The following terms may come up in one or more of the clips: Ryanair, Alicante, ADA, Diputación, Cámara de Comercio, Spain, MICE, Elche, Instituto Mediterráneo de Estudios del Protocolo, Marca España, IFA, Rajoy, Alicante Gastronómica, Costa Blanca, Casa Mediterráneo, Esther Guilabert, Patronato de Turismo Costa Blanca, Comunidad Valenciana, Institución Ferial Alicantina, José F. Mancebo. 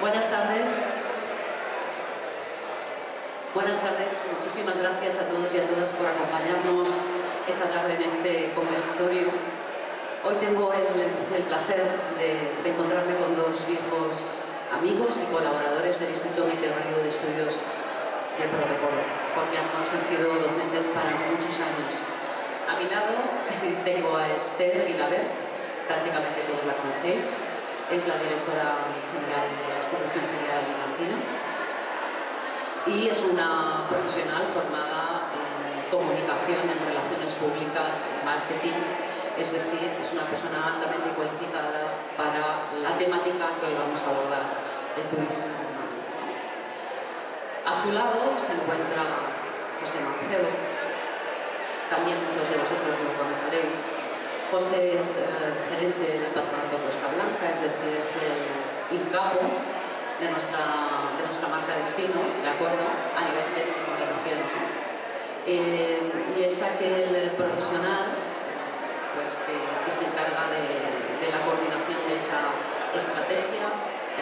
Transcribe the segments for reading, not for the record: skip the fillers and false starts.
Buenas tardes. Buenas tardes, muchísimas gracias a todos y a todas por acompañarnos esta tarde en este conversatorio. Hoy tengo el placer de encontrarme con dos viejos amigos y colaboradores del Instituto Mediterráneo de Estudios del Protocolo, porque ambos han sido docentes para muchos años. A mi lado tengo a Esther Guilabert, prácticamente todos la conocéis, es la directora general de la Institución Ferial Alicantina y es una profesional formada en comunicación, en relaciones públicas, en marketing, es decir, es una persona altamente cualificada para la temática que hoy vamos a abordar, el turismo. A su lado se encuentra José Mancebo, también muchos de vosotros lo conoceréis. José es gerente del Patronato de Costa Blanca, es decir, es el capo de nuestra marca destino, ¿de acuerdo? A nivel técnico me refiero. Y es aquel profesional pues, que se encarga de la coordinación de esa estrategia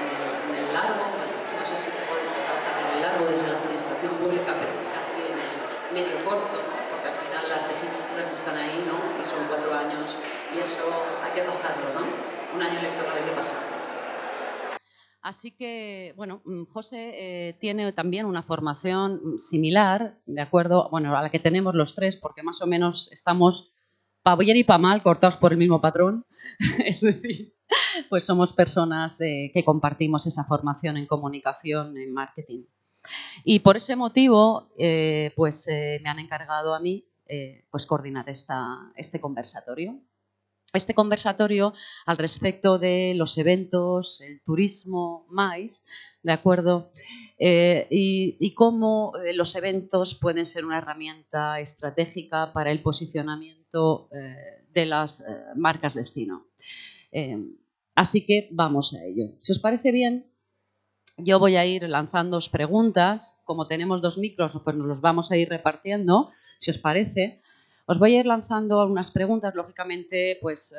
en el largo, bueno, no sé si podemos trabajar en el largo desde la administración pública, pero quizá aquí en el medio corto, ¿no? Porque al final las legislaturas están ahí, ¿no? Y son 4 años y eso hay que pasarlo, ¿no? Un año electoral hay que pasarlo. Así que, bueno, José tiene también una formación similar, ¿de acuerdo? Bueno, a la que tenemos los tres, porque más o menos estamos pa' bien y pa' mal cortados por el mismo patrón. Es decir, pues somos personas que compartimos esa formación en comunicación, en marketing. Y por ese motivo, pues me han encargado a mí pues coordinar este conversatorio. Este conversatorio al respecto de los eventos, el turismo, MICE, ¿de acuerdo? Y cómo los eventos pueden ser una herramienta estratégica para el posicionamiento de las marcas destino. Así que vamos a ello. Si os parece bien, yo voy a ir lanzándoos preguntas. Como tenemos 2 micros, pues nos los vamos a ir repartiendo, si os parece. Os voy a ir lanzando algunas preguntas, lógicamente, pues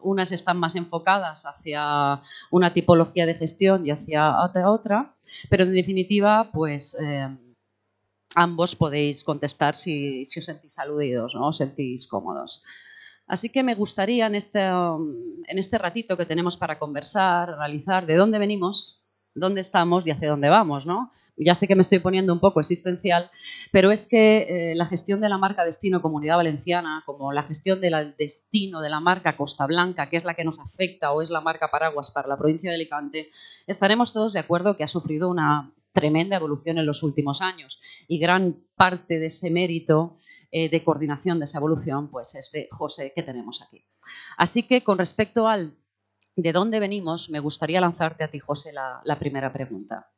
unas están más enfocadas hacia una tipología de gestión y hacia otra, pero en definitiva, pues ambos podéis contestar si os sentís aludidos, ¿no? Os sentís cómodos. Así que me gustaría en este ratito que tenemos para conversar, analizar de dónde venimos, dónde estamos y hacia dónde vamos, ¿no? Ya sé que me estoy poniendo un poco existencial, pero es que la gestión de la marca destino Comunidad Valenciana, como la gestión del destino de la marca Costa Blanca, que es la que nos afecta o es la marca paraguas para la provincia de Alicante, estaremos todos de acuerdo que ha sufrido una tremenda evolución en los últimos años y gran parte de ese mérito de coordinación de esa evolución pues es de José que tenemos aquí. Así que con respecto al de dónde venimos, me gustaría lanzarte a ti, José, la primera pregunta.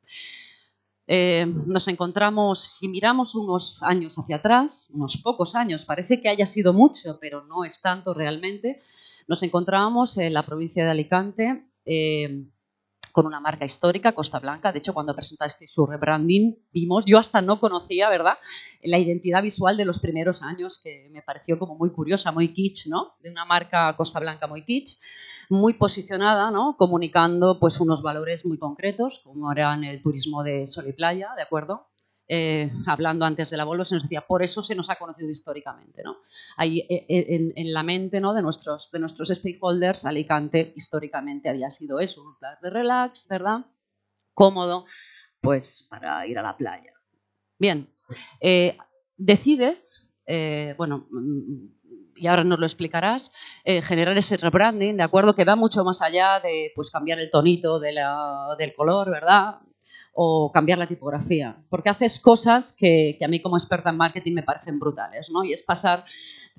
Nos encontramos, si miramos unos años hacia atrás, unos pocos años, parece que haya sido mucho, pero no es tanto realmente, nos encontrábamos en la provincia de Alicante con una marca histórica, Costa Blanca. De hecho, cuando presentasteis su rebranding, vimos, yo hasta no conocía, ¿verdad?, la identidad visual de los primeros años, que me pareció como muy curiosa, muy kitsch, ¿no?, de una marca Costa Blanca muy kitsch, muy posicionada, ¿no?, comunicando pues unos valores muy concretos, como eran el turismo de sol y playa, ¿de acuerdo? Hablando antes del abuelo se nos decía, por eso se nos ha conocido históricamente, ¿no? Ahí en la mente, ¿no?, de nuestros stakeholders, Alicante históricamente había sido eso, un lugar de relax, ¿verdad?, cómodo, pues para ir a la playa. Bien, decides, bueno, y ahora nos lo explicarás, generar ese rebranding, ¿de acuerdo?, que va mucho más allá de pues cambiar el tonito del color, ¿verdad?, o cambiar la tipografía, porque haces cosas que a mí como experta en marketing me parecen brutales, ¿no? Y es pasar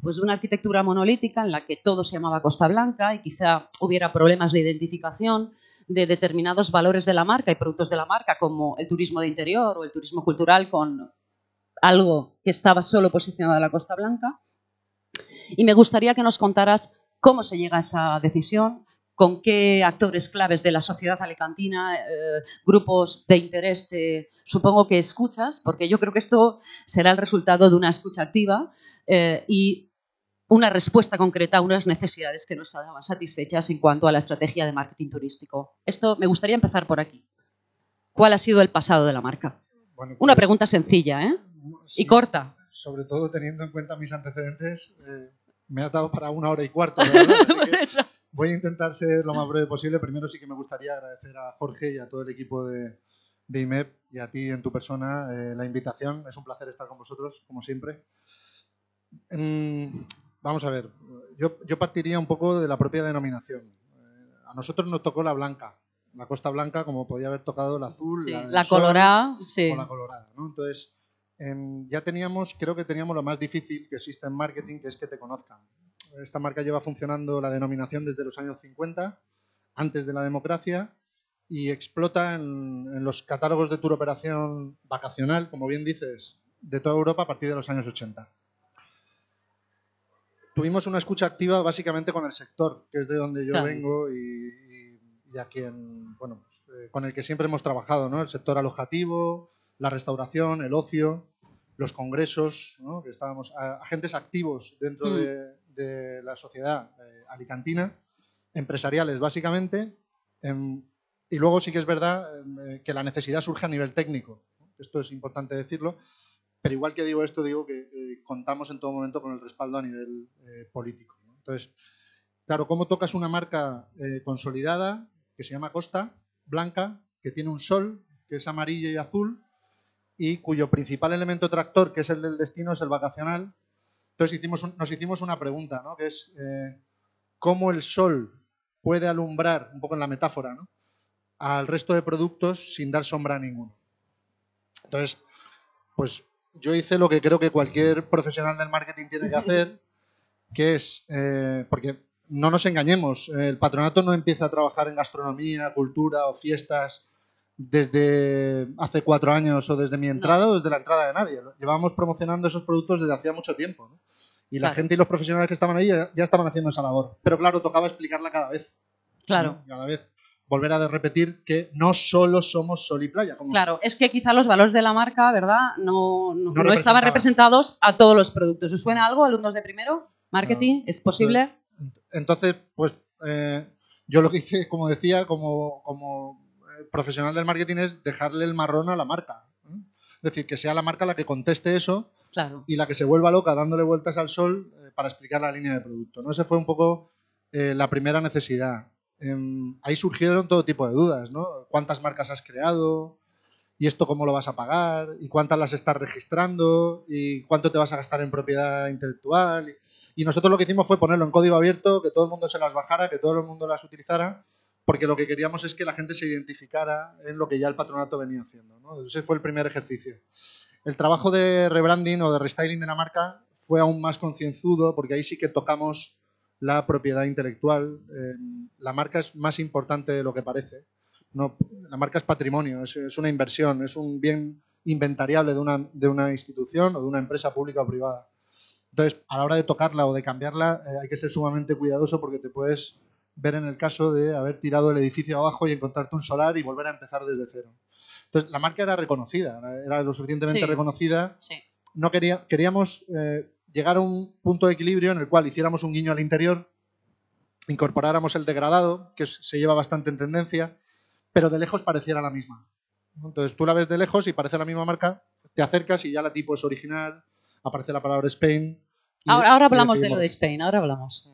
pues, de una arquitectura monolítica en la que todo se llamaba Costa Blanca y quizá hubiera problemas de identificación de determinados valores de la marca y productos de la marca, como el turismo de interior o el turismo cultural, con algo que estaba solo posicionado en la Costa Blanca. Y me gustaría que nos contaras cómo se llega a esa decisión, con qué actores claves de la sociedad alicantina, grupos de interés te supongo que escuchas, porque yo creo que esto será el resultado de una escucha activa y una respuesta concreta a unas necesidades que no estaban satisfechas en cuanto a la estrategia de marketing turístico. Esto me gustaría empezar por aquí. cuál ha sido el pasado de la marca. Bueno, pues, una pregunta sencilla, ¿eh? Sí, y corta. Sobre todo teniendo en cuenta mis antecedentes, me has dado para 1h15. Voy a intentar ser lo más breve posible. Primero sí que me gustaría agradecer a Jorge y a todo el equipo de IMEP y a ti en tu persona la invitación. Es un placer estar con vosotros, como siempre. Vamos a ver, yo partiría un poco de la propia denominación. A nosotros nos tocó la blanca, la Costa Blanca, como podía haber tocado la azul, sí, la colorada, sí, o la colorada, ¿no? Entonces, ya teníamos, creo que teníamos lo más difícil que existe en marketing, que es que te conozcan. Esta marca lleva funcionando la denominación desde los años 50, antes de la democracia, y explota en los catálogos de turoperación vacacional, como bien dices, de toda Europa a partir de los años 80. Tuvimos una escucha activa básicamente con el sector, que es de donde yo vengo y a quien, bueno, pues, con el que siempre hemos trabajado, ¿no? El sector alojativo, la restauración, el ocio, los congresos, ¿no? Que estábamos agentes activos dentro de la sociedad alicantina, empresariales básicamente, y luego sí que es verdad que la necesidad surge a nivel técnico, ¿no? Esto es importante decirlo, pero igual que digo esto, digo que contamos en todo momento con el respaldo a nivel político, ¿no? Entonces, claro, ¿cómo tocas una marca consolidada que se llama Costa Blanca, que tiene un sol, que es amarillo y azul, y cuyo principal elemento tractor, que es el del destino, es el vacacional? Entonces nos hicimos una pregunta, ¿no? Que es cómo el sol puede alumbrar, un poco en la metáfora, ¿no?, al resto de productos sin dar sombra a ninguno. Entonces, pues yo hice lo que creo que cualquier profesional del marketing tiene que hacer, que es, porque no nos engañemos, el patronato no empieza a trabajar en gastronomía, cultura o fiestas desde hace 4 años o desde mi entrada o desde la entrada de nadie. Llevábamos promocionando esos productos desde hacía mucho tiempo, ¿no? Y la gente y los profesionales que estaban ahí ya estaban haciendo esa labor. Pero claro, tocaba explicarla cada vez. Claro. ¿No? Cada vez volver a repetir que no solo somos sol y playa. Como claro, es que quizá los valores de la marca, ¿verdad?, no estaban representados a todos los productos. ¿Os suena algo, alumnos de primero? ¿Marketing? Claro. ¿Es posible? Entonces, pues yo lo que hice, como decía, como profesional del marketing, es dejarle el marrón a la marca. Es decir, que sea la marca la que conteste eso, claro, y la que se vuelva loca dándole vueltas al sol para explicar la línea de producto, ¿no? Esa fue un poco la primera necesidad. Ahí surgieron todo tipo de dudas, ¿no? ¿Cuántas marcas has creado? ¿Y esto cómo lo vas a pagar? ¿Y cuántas las estás registrando? ¿Y cuánto te vas a gastar en propiedad intelectual? Y nosotros lo que hicimos fue ponerlo en código abierto, que todo el mundo se las bajara, que todo el mundo las utilizara, porque lo que queríamos es que la gente se identificara en lo que ya el patronato venía haciendo, ¿no? Ese fue el primer ejercicio. El trabajo de rebranding o de restyling de la marca fue aún más concienzudo, porque ahí sí que tocamos la propiedad intelectual. La marca es más importante de lo que parece. No, la marca es patrimonio, es una inversión, es un bien inventariable de una institución o de una empresa pública o privada. Entonces, a la hora de tocarla o de cambiarla, hay que ser sumamente cuidadoso, porque te puedes ver en el caso de haber tirado el edificio abajo y encontrarte un solar y volver a empezar desde cero. Entonces, la marca era reconocida, era lo suficientemente reconocida. Sí. No queríamos llegar a un punto de equilibrio en el cual hiciéramos un guiño al interior, incorporáramos el degradado, que se lleva bastante en tendencia, pero de lejos pareciera la misma. Entonces, tú la ves de lejos y parece la misma marca, te acercas y ya la tipo es original, aparece la palabra Spain. Ahora hablamos de lo de Spain, ahora hablamos.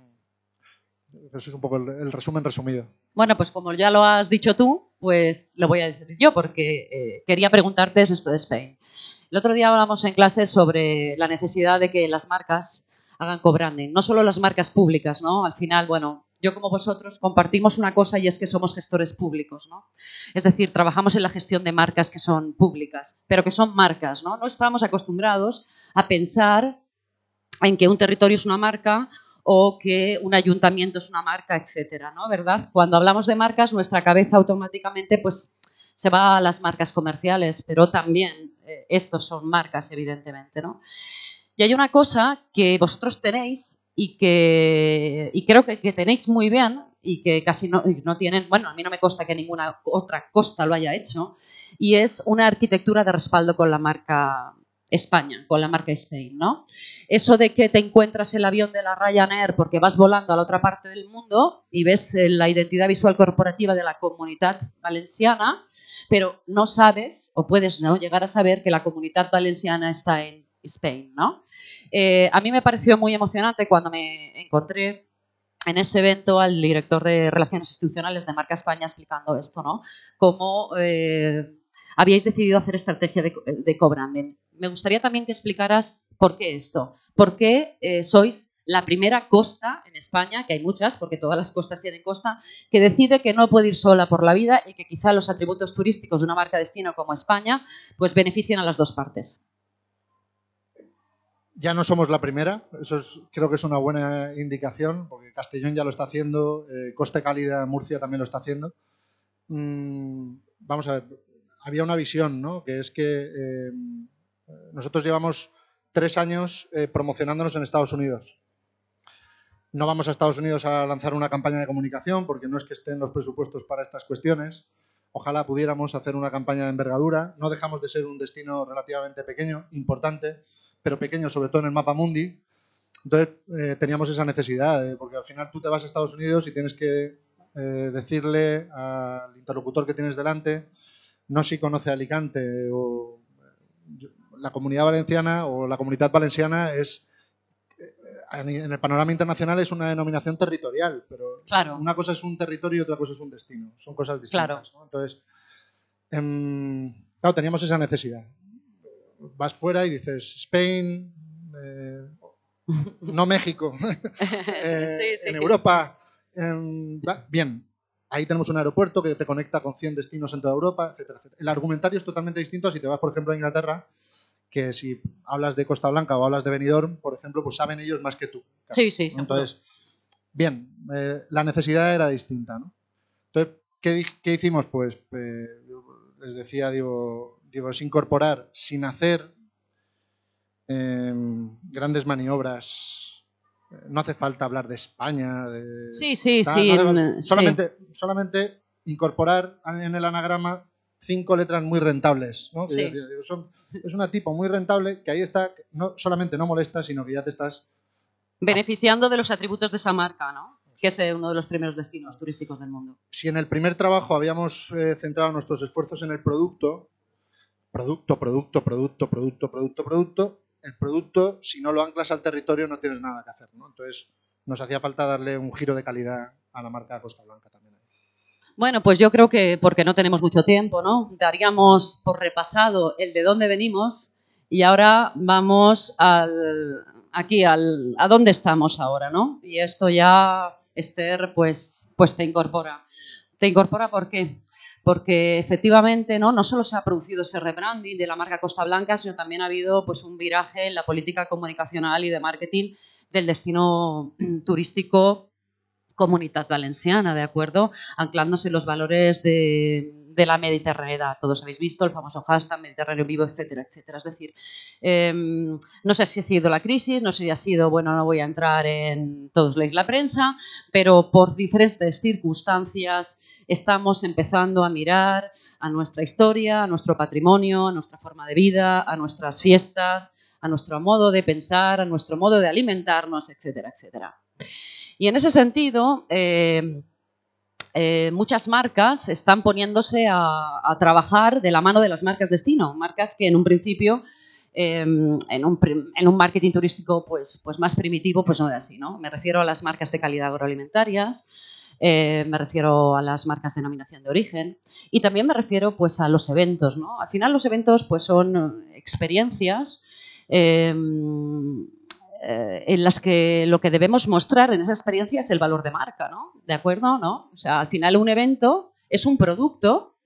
Eso es un poco el resumen resumido. Bueno, pues como ya lo has dicho tú, pues lo voy a decir yo, porque quería preguntarte esto de Spain. El otro día hablamos en clase sobre la necesidad de que las marcas hagan co-branding, no solo las marcas públicas, ¿no? Al final, bueno, yo como vosotros compartimos una cosa, y es que somos gestores públicos, ¿no? Es decir, trabajamos en la gestión de marcas que son públicas, pero que son marcas, ¿no? No estamos acostumbrados a pensar en que un territorio es una marca o que un ayuntamiento es una marca, etcétera, ¿no? ¿Verdad? Cuando hablamos de marcas, nuestra cabeza automáticamente pues se va a las marcas comerciales, pero también estos son marcas, evidentemente, ¿no? Y hay una cosa que vosotros tenéis y creo que tenéis muy bien y que casi no tienen, bueno, a mí no me consta que ninguna otra costa lo haya hecho, y es una arquitectura de respaldo con la marca España, con la marca Spain, ¿no? Eso de que te encuentras el avión de la Ryanair porque vas volando a la otra parte del mundo y ves la identidad visual corporativa de la Comunidad Valenciana Pero no sabes, o puedes no llegar a saber, que la Comunidad Valenciana está en Spain, ¿no? A mí me pareció muy emocionante cuando me encontré en ese evento al director de Relaciones Institucionales de Marca España explicando esto, ¿no? Cómo habíais decidido hacer estrategia de co-branding. Me gustaría también que explicaras por qué esto. ¿Por qué sois la primera costa en España, que hay muchas, porque todas las costas tienen costa, que decide que no puede ir sola por la vida y que quizá los atributos turísticos de una marca destino como España pues benefician a las dos partes? Ya no somos la primera, eso es, creo que es una buena indicación, porque Castellón ya lo está haciendo, Costa Cálida, Murcia también lo está haciendo. Vamos a ver, había una visión, ¿no? Que es que nosotros llevamos 3 años promocionándonos en Estados Unidos. No vamos a Estados Unidos a lanzar una campaña de comunicación, porque no es que estén los presupuestos para estas cuestiones. Ojalá pudiéramos hacer una campaña de envergadura. No dejamos de ser un destino relativamente pequeño, importante, pero pequeño, sobre todo en el mapa mundi. Entonces teníamos esa necesidad, porque al final tú te vas a Estados Unidos y tienes que decirle al interlocutor que tienes delante, no si conoce Alicante, o la Comunidad Valenciana o la Comunidad Valenciana es, en el panorama internacional es una denominación territorial, pero claro, una cosa es un territorio y otra cosa es un destino, son cosas distintas, claro, ¿no? Entonces, claro, teníamos esa necesidad. Vas fuera y dices Spain, no México, sí. En Europa, bien, ahí tenemos un aeropuerto que te conecta con 100 destinos en toda Europa, etcétera, etcétera. El argumentario es totalmente distinto si te vas, por ejemplo, a Inglaterra, que si hablas de Costa Blanca o hablas de Benidorm, por ejemplo, pues saben ellos más que tú, casi. Sí, sí. Entonces, bien, la necesidad era distinta, ¿no? Entonces, ¿qué hicimos? Pues les decía, digo, es incorporar sin hacer grandes maniobras. No hace falta hablar de España. De, sí. Solamente incorporar en el anagrama 5 letras muy rentables, ¿no? Sí. Es una tipo muy rentable que ahí está, no solamente no molesta, sino que ya te estás beneficiando de los atributos de esa marca, ¿no? Que es uno de los primeros destinos turísticos del mundo. Si en el primer trabajo habíamos centrado nuestros esfuerzos en el producto, el producto, si no lo anclas al territorio, no tienes nada que hacer, ¿no? Entonces, nos hacía falta darle un giro de calidad a la marca Costa Blanca también. Bueno, pues yo creo que, porque no tenemos mucho tiempo, ¿no? Daríamos por repasado el de dónde venimos y ahora vamos a dónde estamos ahora, ¿no? Y esto ya, Esther, pues te incorpora. ¿Te incorpora por qué? Porque efectivamente no solo se ha producido ese rebranding de la marca Costa Blanca, sino también ha habido pues un viraje en la política comunicacional y de marketing del destino turístico Comunidad Valenciana, ¿de acuerdo? Anclándose en los valores de la mediterraneidad. Todos habéis visto el famoso hashtag Mediterráneo Vivo, etcétera, etcétera. Es decir, no sé si ha sido la crisis, no sé si ha sido, bueno, no voy a entrar en todos leéis la prensa, pero por diferentes circunstancias estamos empezando a mirar a nuestra historia, a nuestro patrimonio, a nuestra forma de vida, a nuestras fiestas, a nuestro modo de pensar, a nuestro modo de alimentarnos, etcétera, etcétera. Y en ese sentido, muchas marcas están poniéndose a trabajar de la mano de las marcas destino, marcas que en un principio, en un marketing turístico pues más primitivo, pues no era así, ¿no? Me refiero a las marcas de calidad agroalimentarias, me refiero a las marcas de denominación de origen y también me refiero pues a los eventos, ¿no? Al final los eventos pues son experiencias en las que lo que debemos mostrar en esa experiencia es el valor de marca, ¿no? ¿De acuerdo? ¿No? O sea, al final un evento es un producto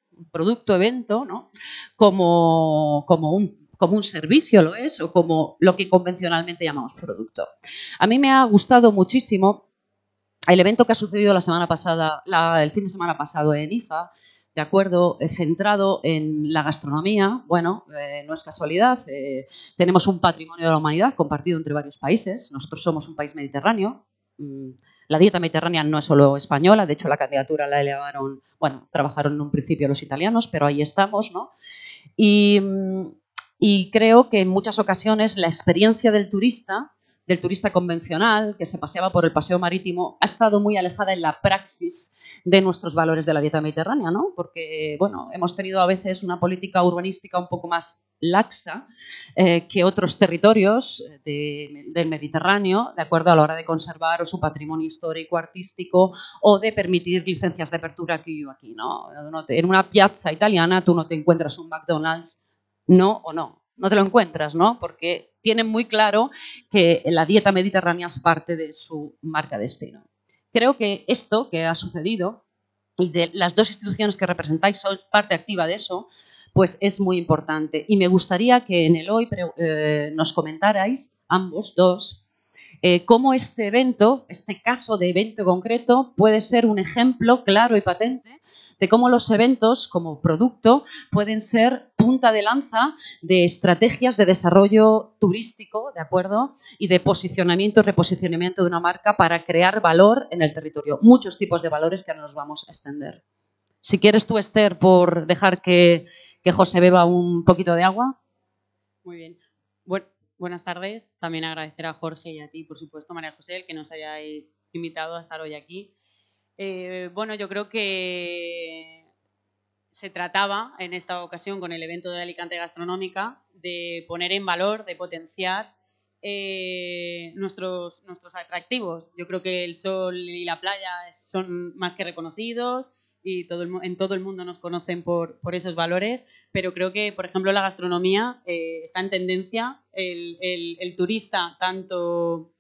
evento, ¿no? Como un servicio lo es, o como lo que convencionalmente llamamos producto. A mí me ha gustado muchísimo el evento que ha sucedido el fin de semana pasado en IFA, de acuerdo, centrado en la gastronomía. Bueno, no es casualidad, tenemos un patrimonio de la humanidad compartido entre varios países. Nosotros somos un país mediterráneo. La dieta mediterránea no es solo española, de hecho la candidatura la elevaron, bueno, trabajaron en un principio los italianos, pero ahí estamos, ¿no? Y creo que en muchas ocasiones la experiencia del turista del turista convencional que se paseaba por el paseo marítimo ha estado muy alejada en la praxis de nuestros valores de la dieta mediterránea, ¿no? Porque, bueno, hemos tenido a veces una política urbanística un poco más laxa que otros territorios del Mediterráneo, de acuerdo, a la hora de conservar su patrimonio histórico, artístico, o de permitir licencias de apertura aquí o aquí, ¿no? En una piazza italiana tú no te encuentras un McDonald's, no o no. No te lo encuentras, ¿no? Porque tienen muy claro que la dieta mediterránea es parte de su marca destino. Creo que esto que ha sucedido, y de las dos instituciones que representáis sois parte activa de eso, pues es muy importante. Y me gustaría que en el hoy nos comentarais, ambos dos, cómo este evento, este caso de evento concreto, puede ser un ejemplo claro y patente de cómo los eventos como producto pueden ser punta de lanza de estrategias de desarrollo turístico, ¿de acuerdo? Y de posicionamiento y reposicionamiento de una marca para crear valor en el territorio. Muchos tipos de valores que ahora nos vamos a extender. Si quieres tú, Esther, por dejar que José beba un poquito de agua. Muy bien. Bueno, buenas tardes. También agradecer a Jorge y a ti, por supuesto, María José, el que nos hayáis invitado a estar hoy aquí. Bueno, yo creo que se trataba en esta ocasión con el evento de Alicante Gastronómica de poner en valor, de potenciar nuestros atractivos. Yo creo que el sol y la playa son más que reconocidos y en todo el mundo nos conocen por esos valores, pero creo que, por ejemplo, la gastronomía está en tendencia. El turista, tanto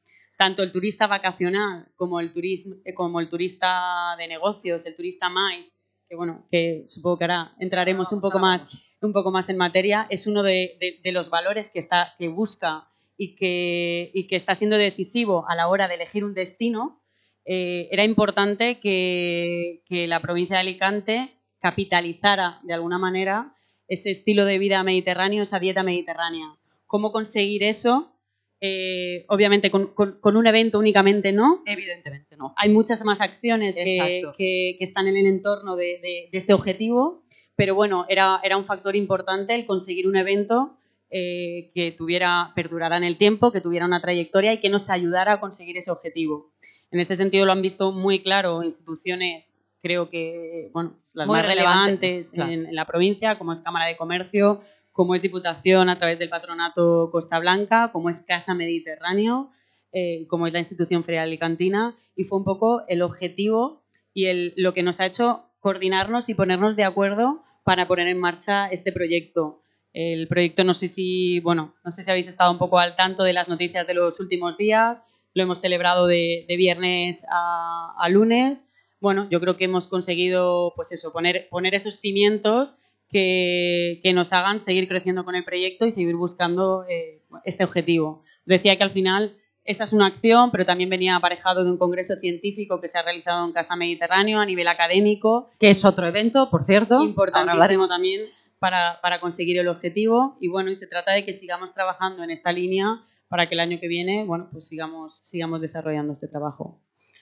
el turista vacacional como el turista de negocios, el turista MICE, que bueno, que supongo que ahora entraremos un poco más en materia, es uno de los valores que busca y que está siendo decisivo a la hora de elegir un destino. Era importante que la provincia de Alicante capitalizara de alguna manera ese estilo de vida mediterráneo, esa dieta mediterránea. ¿Cómo conseguir eso? Obviamente con un evento únicamente no. Evidentemente no. Hay muchas más acciones que están en el entorno de este objetivo, pero bueno, era un factor importante el conseguir un evento que perdurara en el tiempo, que tuviera una trayectoria y que nos ayudara a conseguir ese objetivo. En ese sentido lo han visto muy claro instituciones, creo que bueno, las más relevantes claro, en la provincia, como es Cámara de Comercio, como es Diputación a través del Patronato Costa Blanca, como es Casa Mediterráneo, como es la Institución Ferial Alicantina, y fue un poco el objetivo y lo que nos ha hecho coordinarnos y ponernos de acuerdo para poner en marcha este proyecto. El proyecto, no sé si habéis estado un poco al tanto de las noticias de los últimos días, lo hemos celebrado de viernes a lunes. Bueno, yo creo que hemos conseguido pues eso, poner esos cimientos que nos hagan seguir creciendo con el proyecto y seguir buscando este objetivo. Os decía que al final esta es una acción, pero también venía aparejado de un congreso científico que se ha realizado en Casa Mediterráneo a nivel académico. Que es otro evento, por cierto. Importantísimo también para conseguir el objetivo. Y bueno, y se trata de que sigamos trabajando en esta línea para que el año que viene, bueno, pues sigamos desarrollando este trabajo.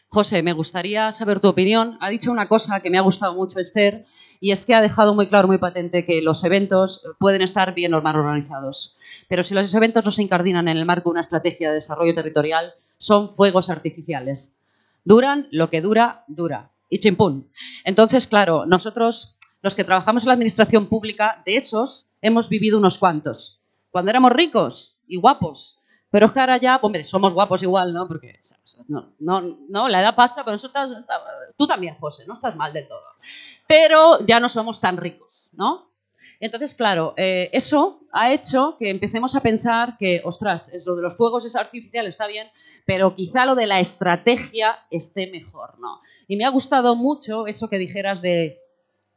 José, me gustaría saber tu opinión. Ha dicho una cosa que me ha gustado mucho, Esther, y es que ha dejado muy claro, muy patente, que los eventos pueden estar bien o mal organizados. Pero si los eventos no se incardinan en el marco de una estrategia de desarrollo territorial, son fuegos artificiales. Duran lo que dura, dura. Y chimpún. Entonces, claro, nosotros, los que trabajamos en la administración pública, de esos hemos vivido unos cuantos. Cuando éramos ricos y guapos. Pero es que ahora ya, hombre, somos guapos igual, ¿no? Porque ¿sabes? No, la edad pasa, pero tú también, José, no estás mal del todo. Pero ya no somos tan ricos, ¿no? Entonces, claro, eso ha hecho que empecemos a pensar que, ostras, eso de los fuegos es artificial, está bien, pero quizá lo de la estrategia esté mejor, ¿no? Y me ha gustado mucho eso que dijeras de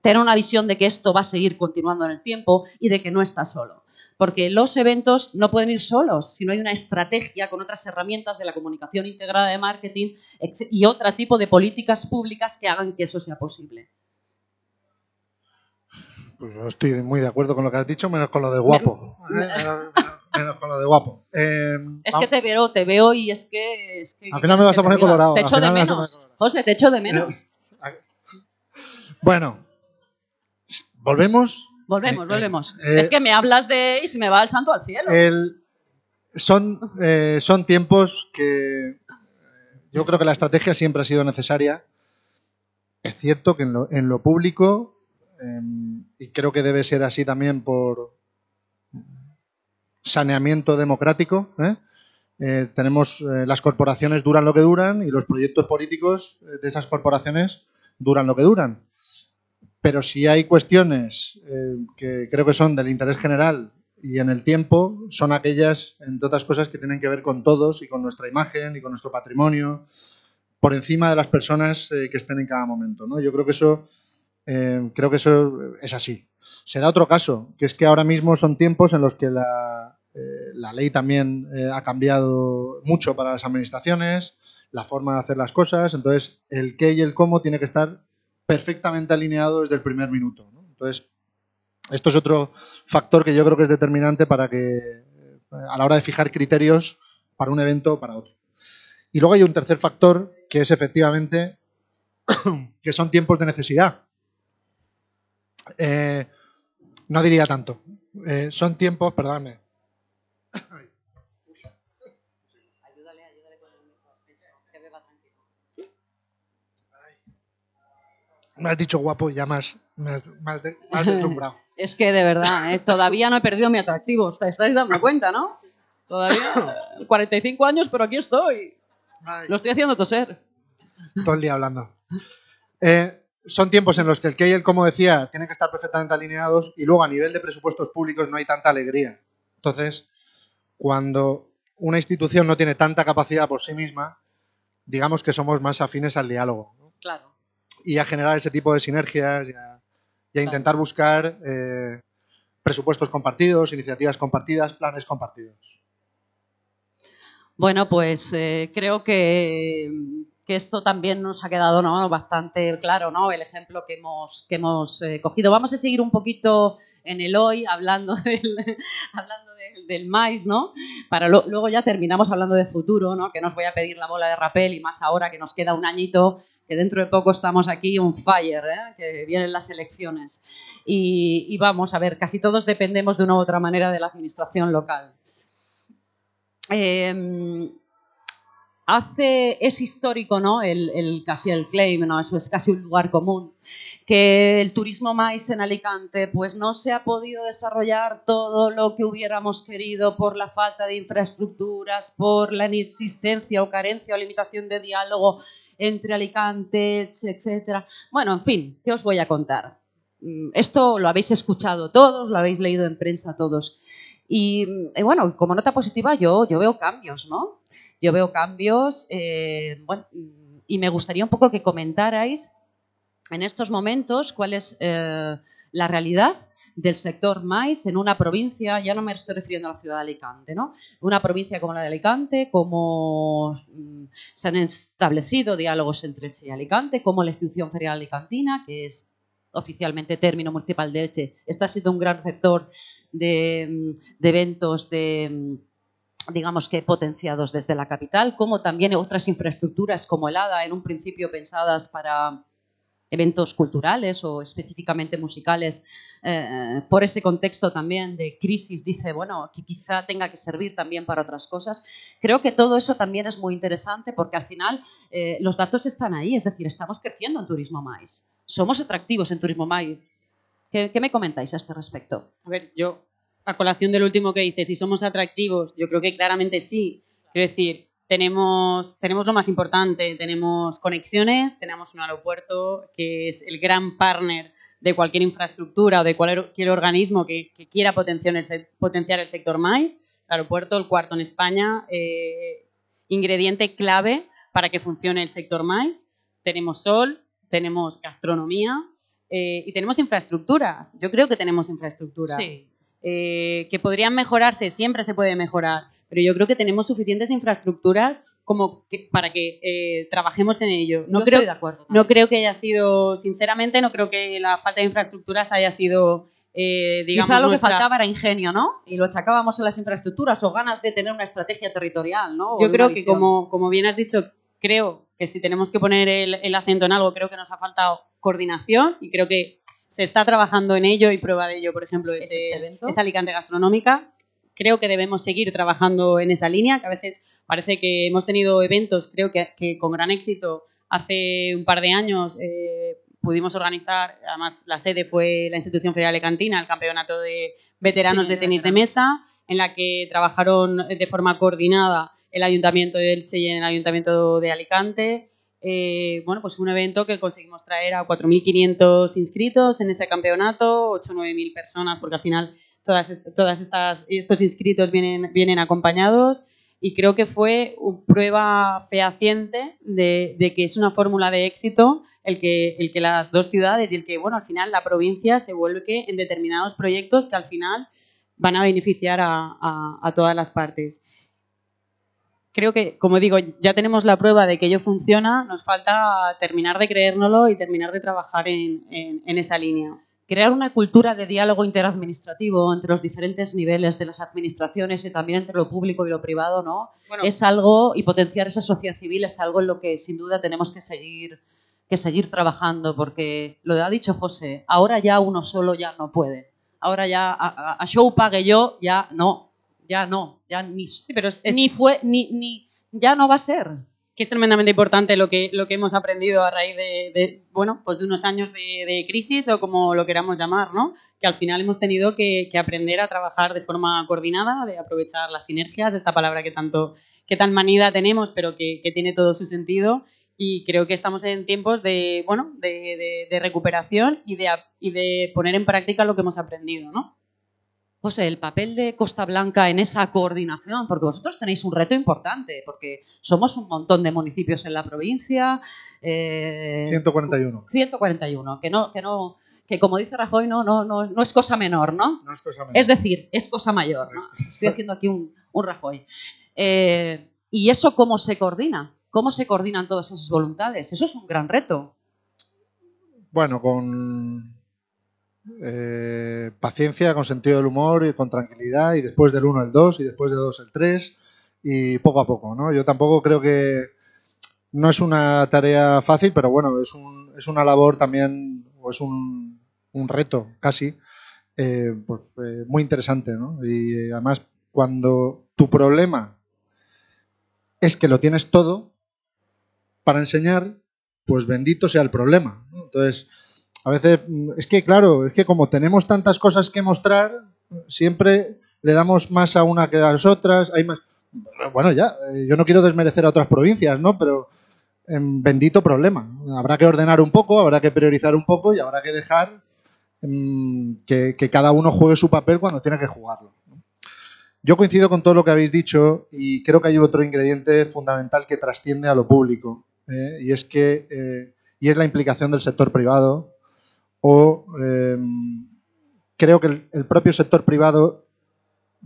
tener una visión de que esto va a seguir continuando en el tiempo y de que no estás solo. Porque los eventos no pueden ir solos, si no hay una estrategia con otras herramientas de la comunicación integrada, de marketing y otro tipo de políticas públicas que hagan que eso sea posible. Pues yo estoy muy de acuerdo con lo que has dicho, menos con lo de guapo. Menos con lo de guapo. Es que te veo y es que al final me vas a poner colorado. Te echo de menos, José, te echo de menos. Bueno, volvemos. Volvemos. Es que me hablas de y se me va el santo al cielo. Son tiempos que yo creo que la estrategia siempre ha sido necesaria. Es cierto que en lo público, y creo que debe ser así también por saneamiento democrático, las corporaciones duran lo que duran y los proyectos políticos de esas corporaciones duran lo que duran. Pero si hay cuestiones que creo que son del interés general y en el tiempo, son aquellas, entre otras cosas, que tienen que ver con todos y con nuestra imagen y con nuestro patrimonio, por encima de las personas que estén en cada momento, ¿no? Yo creo que eso es así. Será otro caso, que es que ahora mismo son tiempos en los que la ley también ha cambiado mucho para las administraciones, la forma de hacer las cosas, entonces el qué y el cómo tiene que estar perfectamente alineado desde el primer minuto, ¿no? Entonces, esto es otro factor que yo creo que es determinante para que, a la hora de fijar criterios para un evento o para otro. Y luego hay un tercer factor, que es efectivamente que son tiempos de necesidad. No diría tanto. Son tiempos, perdóname. Ayúdale con el mejor peso, que beba tranquilo. Me has dicho guapo y ya me has deslumbrado. Es que de verdad, todavía no he perdido mi atractivo. Estáis dando cuenta, ¿no? Todavía 45 años, pero aquí estoy. Ay. Lo estoy haciendo toser. Todo el día hablando. Son tiempos en los que el qué y el cómo, decía, tienen que estar perfectamente alineados, y luego a nivel de presupuestos públicos no hay tanta alegría. Entonces, cuando una institución no tiene tanta capacidad por sí misma, digamos que somos más afines al diálogo, ¿no? Claro. Y a generar ese tipo de sinergias y a intentar buscar presupuestos compartidos, iniciativas compartidas, planes compartidos. Bueno, pues creo que esto también nos ha quedado, ¿no?, bastante claro, ¿no?, el ejemplo que hemos cogido. Vamos a seguir un poquito en el hoy, hablando del MICE, ¿no? Luego ya terminamos hablando de futuro, ¿no?, que no os voy a pedir la bola de rapel, y más ahora que nos queda un añito, que dentro de poco estamos aquí on fire, ¿eh?, que vienen las elecciones. Y vamos a ver, casi todos dependemos de una u otra manera de la administración local. Es histórico, ¿no?, casi el claim, ¿no?, eso es casi un lugar común, que el turismo MICE en Alicante pues no se ha podido desarrollar todo lo que hubiéramos querido por la falta de infraestructuras, por la inexistencia o carencia o limitación de diálogo entre Alicante, etcétera. Bueno, en fin, ¿qué os voy a contar? Esto lo habéis escuchado todos, lo habéis leído en prensa todos. Y bueno, como nota positiva yo veo cambios, ¿no? Yo veo cambios, bueno, y me gustaría un poco que comentarais en estos momentos cuál es la realidad del sector MICE en una provincia. Ya no me estoy refiriendo a la ciudad de Alicante, ¿no? Una provincia como la de Alicante, cómo se han establecido diálogos entre Elche y Alicante, cómo la Institución Ferial Alicantina, que es oficialmente término municipal de Elche, está siendo un gran receptor de eventos, digamos que potenciados desde la capital, como también otras infraestructuras como el ADA, en un principio pensadas para eventos culturales o específicamente musicales, por ese contexto también de crisis, dice, bueno, que quizá tenga que servir también para otras cosas. Creo que todo eso también es muy interesante, porque al final los datos están ahí, es decir, estamos creciendo en turismo MICE, somos atractivos en turismo MICE. ¿Qué me comentáis a este respecto? A ver, yo, a colación del último que dices, si somos atractivos, yo creo que claramente sí. Quiero decir, tenemos lo más importante, tenemos conexiones, tenemos un aeropuerto que es el gran partner de cualquier infraestructura o de cualquier organismo que quiera potenciar el sector MICE. El aeropuerto, el cuarto en España, ingrediente clave para que funcione el sector MICE. Tenemos sol, tenemos gastronomía y tenemos infraestructuras. Yo creo que tenemos infraestructuras. Sí. Que podrían mejorarse, siempre se puede mejorar, pero yo creo que tenemos suficientes infraestructuras como que, para que trabajemos en ello. Estoy de acuerdo. No creo que haya sido, sinceramente, no creo que la falta de infraestructuras haya sido, digamos, quizá lo que faltaba era ingenio, ¿no? Y lo achacábamos a las infraestructuras o ganas de tener una estrategia territorial, ¿no? Yo creo que, como bien has dicho, creo que si tenemos que poner el acento en algo, creo que nos ha faltado coordinación, y creo que se está trabajando en ello, y prueba de ello, por ejemplo, es Alicante Gastronómica, creo que debemos seguir trabajando en esa línea, que a veces parece que hemos tenido eventos, creo que con gran éxito. Hace un par de años pudimos organizar, además la sede fue la Institución Ferial Alicantina, el Campeonato de Veteranos de Tenis de Mesa, en la que trabajaron de forma coordinada el Ayuntamiento de Elche y el Ayuntamiento de Alicante. Bueno, pues un evento que conseguimos traer a 4.500 inscritos en ese campeonato, 8 o 9.000 personas, porque al final estos inscritos vienen acompañados. Y creo que fue una prueba fehaciente de que es una fórmula de éxito el que las dos ciudades y el que, bueno, al final la provincia se vuelque en determinados proyectos que al final van a beneficiar a todas las partes. Creo que, como digo, ya tenemos la prueba de que ello funciona, nos falta terminar de creérnoslo y terminar de trabajar en esa línea. Crear una cultura de diálogo interadministrativo entre los diferentes niveles de las administraciones y también entre lo público y lo privado, ¿no? Bueno, es algo, y potenciar esa sociedad civil es algo en lo que sin duda tenemos que seguir trabajando, porque lo ha dicho José, ahora ya uno solo ya no puede. Ahora ya a show pague yo, ya no, sí, pero ya no va a ser. Que es tremendamente importante lo que hemos aprendido a raíz de unos años de crisis o como lo queramos llamar, ¿no? Que al final hemos tenido que aprender a trabajar de forma coordinada, de aprovechar las sinergias, esta palabra que tan manida tenemos, pero que tiene todo su sentido. Y creo que estamos en tiempos de recuperación y de poner en práctica lo que hemos aprendido, ¿no? José, el papel de Costa Blanca en esa coordinación, porque vosotros tenéis un reto importante, porque somos un montón de municipios en la provincia. 141. 141, que como dice Rajoy, no es cosa menor, ¿no? No es cosa menor. Es decir, es cosa mayor, ¿no? Estoy haciendo aquí un Rajoy. ¿Y eso cómo se coordina? ¿Cómo se coordinan todas esas voluntades? Eso es un gran reto. Bueno, con... paciencia, con sentido del humor y con tranquilidad, y después del 1 al 2 y después del 2 al 3 y poco a poco, ¿no? Yo tampoco creo que no es una tarea fácil, pero bueno, es una labor también, o es un reto casi muy interesante, ¿no? Y además cuando tu problema es que lo tienes todo para enseñar, pues bendito sea el problema, ¿no? Entonces a veces, es que como tenemos tantas cosas que mostrar, siempre le damos más a una que a las otras, hay más... Bueno, ya, yo no quiero desmerecer a otras provincias, ¿no? Pero bendito problema. Habrá que ordenar un poco, habrá que priorizar un poco y habrá que dejar que cada uno juegue su papel cuando tiene que jugarlo, ¿no? Yo coincido con todo lo que habéis dicho y creo que hay otro ingrediente fundamental que trasciende a lo público, y es la implicación del sector privado. Creo que el propio sector privado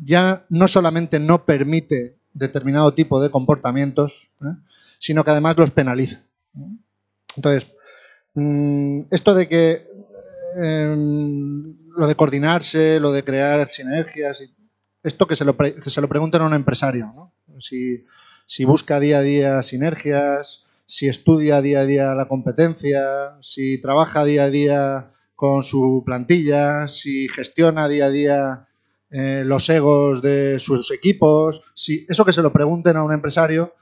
ya no solamente no permite determinado tipo de comportamientos, sino que además los penaliza, ¿no? Entonces, esto de que lo de coordinarse, lo de crear sinergias, esto que se lo pregunten a un empresario, ¿no? Si busca día a día sinergias, si estudia día a día la competencia, si trabaja día a día con su plantilla, si gestiona día a día los egos de sus equipos, eso que se lo pregunten a un empresario,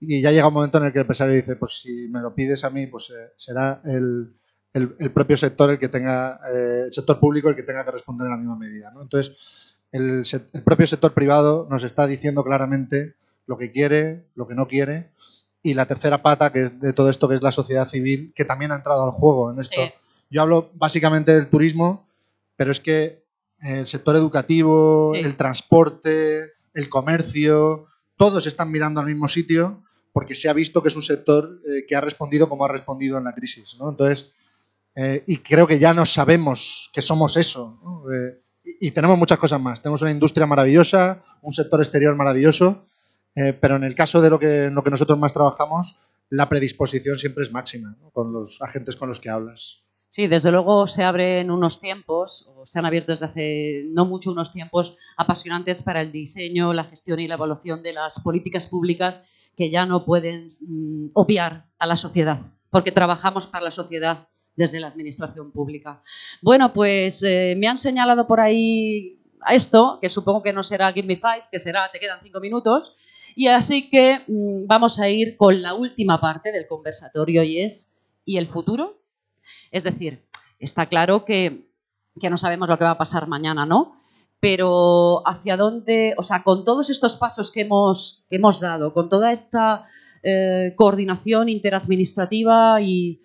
y ya llega un momento en el que el empresario dice, pues si me lo pides a mí, pues será el propio sector el sector público el que tenga que responder en la misma medida, ¿no? Entonces, el propio sector privado nos está diciendo claramente lo que quiere, lo que no quiere. Y la tercera pata, que es de todo esto, que es la sociedad civil, que también ha entrado al juego en esto. Sí. Yo hablo básicamente del turismo, pero es que el sector educativo, sí, el transporte, el comercio, todos están mirando al mismo sitio porque se ha visto que es un sector que ha respondido como ha respondido en la crisis, ¿no? Entonces, y creo que ya no sabemos que somos eso, ¿no? Y tenemos muchas cosas más. Tenemos una industria maravillosa, un sector exterior maravilloso. Pero en el caso de lo que nosotros más trabajamos, la predisposición siempre es máxima, ¿no? Con los agentes con los que hablas. Sí, desde luego se abren unos tiempos, o se han abierto desde hace no mucho unos tiempos apasionantes para el diseño, la gestión y la evaluación de las políticas públicas que ya no pueden obviar a la sociedad, porque trabajamos para la sociedad desde la administración pública. Bueno, pues me han señalado por ahí a esto, que supongo que no será Give Me Five, que será Te quedan 5 minutos. Y así que vamos a ir con la última parte del conversatorio y es ¿y el futuro? Es decir, está claro que no sabemos lo que va a pasar mañana, ¿no? Pero hacia dónde, o sea, con todos estos pasos que hemos dado, con toda esta coordinación interadministrativa y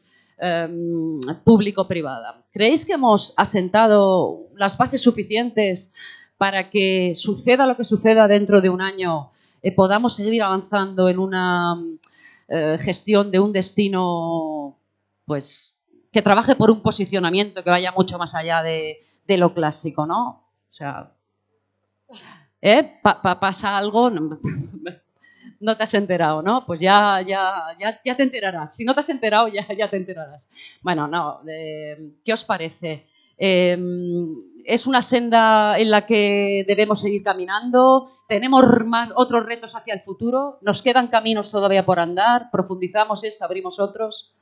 público-privada, ¿creéis que hemos asentado las bases suficientes para que suceda lo que suceda dentro de un año, podamos seguir avanzando en una gestión de un destino, pues, que trabaje por un posicionamiento que vaya mucho más allá de lo clásico, ¿no? O sea, ¿Pasa algo? No te has enterado, ¿no? Pues ya te enterarás. Si no te has enterado, ya te enterarás. Bueno, no, ¿qué os parece? ¿Es una senda en la que debemos seguir caminando? ¿Tenemos otros retos hacia el futuro? ¿Nos quedan caminos todavía por andar? ¿Profundizamos esto? ¿Abrimos otros?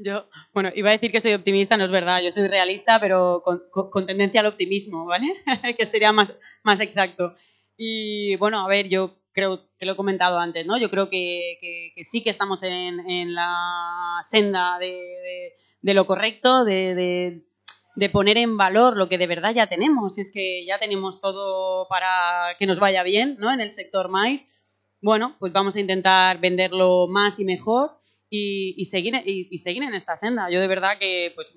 Yo, bueno, iba a decir que soy optimista, no es verdad, yo soy realista, pero con tendencia al optimismo, ¿vale? Que sería más exacto. Y bueno, a ver, yo creo que lo he comentado antes, ¿no? Yo creo que sí que estamos en la senda de lo correcto, de poner en valor lo que de verdad ya tenemos. Es que ya tenemos todo para que nos vaya bien, ¿no? En el sector MICE, bueno, pues vamos a intentar venderlo más y mejor. Y seguir en esta senda. Yo de verdad que, pues,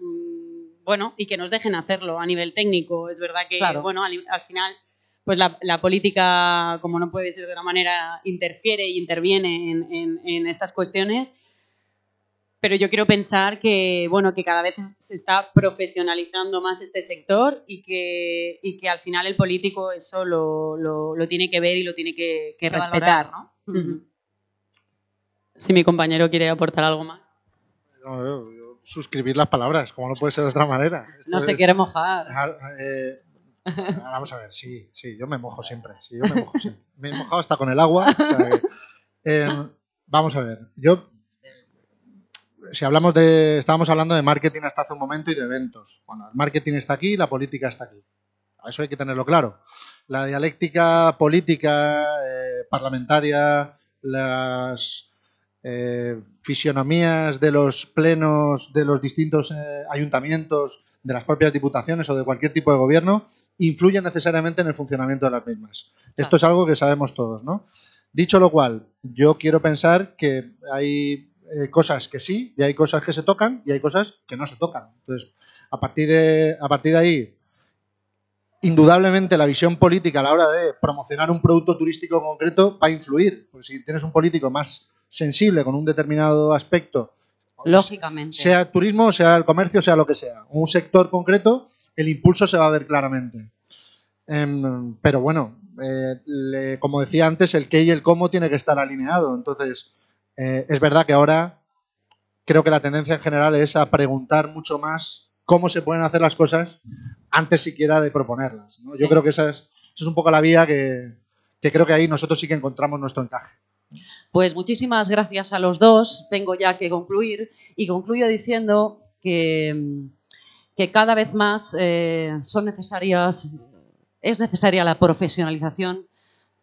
bueno, y que nos dejen hacerlo a nivel técnico. Es verdad que, claro, bueno, al final, pues la política, como no puede ser de otra manera, interfiere y interviene en estas cuestiones. Pero yo quiero pensar que, bueno, que cada vez se está profesionalizando más este sector y que al final el político eso lo tiene que ver y lo tiene que respetar, valorar, ¿no? Uh-huh. Si mi compañero quiere aportar algo más. No, yo suscribir las palabras, como no puede ser de otra manera. Esto no se quiere mojar. Vamos a ver, sí, yo me mojo siempre. Sí, yo me mojo siempre. Me he mojado hasta con el agua. O sea que, vamos a ver, yo, si hablamos de, estábamos hablando de marketing hasta hace un momento y de eventos. Bueno, el marketing está aquí y la política está aquí. Eso hay que tenerlo claro. La dialéctica política, parlamentaria, las fisionomías de los plenos de los distintos ayuntamientos, de las propias diputaciones o de cualquier tipo de gobierno, influyen necesariamente en el funcionamiento de las mismas. Claro. Esto es algo que sabemos todos, ¿no? Dicho lo cual, yo quiero pensar que hay cosas que sí, y hay cosas que se tocan y hay cosas que no se tocan. Entonces, a partir de ahí, indudablemente la visión política a la hora de promocionar un producto turístico concreto va a influir. Porque si tienes un político más sensible con un determinado aspecto, lógicamente, sea turismo, sea el comercio, sea lo que sea, un sector concreto, el impulso se va a ver claramente. Pero bueno, como decía antes, el qué y el cómo tiene que estar alineado. Entonces, es verdad que ahora creo que la tendencia en general es a preguntar mucho más cómo se pueden hacer las cosas antes siquiera de proponerlas, ¿no? Sí. Yo creo que esa es un poco la vía que creo que ahí nosotros sí que encontramos nuestro encaje. Pues muchísimas gracias a los dos. Tengo ya que concluir y concluyo diciendo que cada vez más es necesaria la profesionalización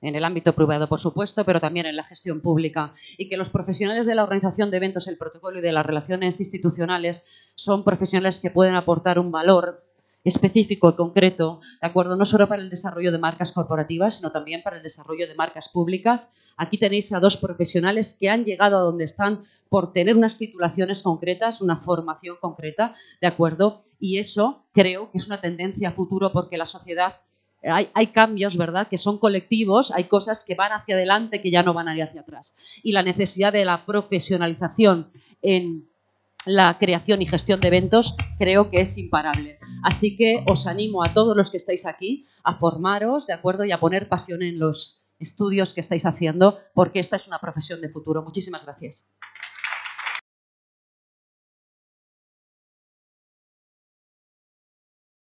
en el ámbito privado, por supuesto, pero también en la gestión pública, y que los profesionales de la organización de eventos, el protocolo y de las relaciones institucionales son profesionales que pueden aportar un valor específico y concreto, de acuerdo, no solo para el desarrollo de marcas corporativas, sino también para el desarrollo de marcas públicas. Aquí tenéis a dos profesionales que han llegado a donde están por tener unas titulaciones concretas, una formación concreta, de acuerdo, y eso creo que es una tendencia a futuro, porque la sociedad, hay cambios, ¿verdad?, que son colectivos, hay cosas que van hacia adelante que ya no van a ir hacia atrás, y la necesidad de la profesionalización en la creación y gestión de eventos creo que es imparable. Así que os animo a todos los que estáis aquí a formaros, ¿de acuerdo?, y a poner pasión en los estudios que estáis haciendo, porque esta es una profesión de futuro. Muchísimas gracias.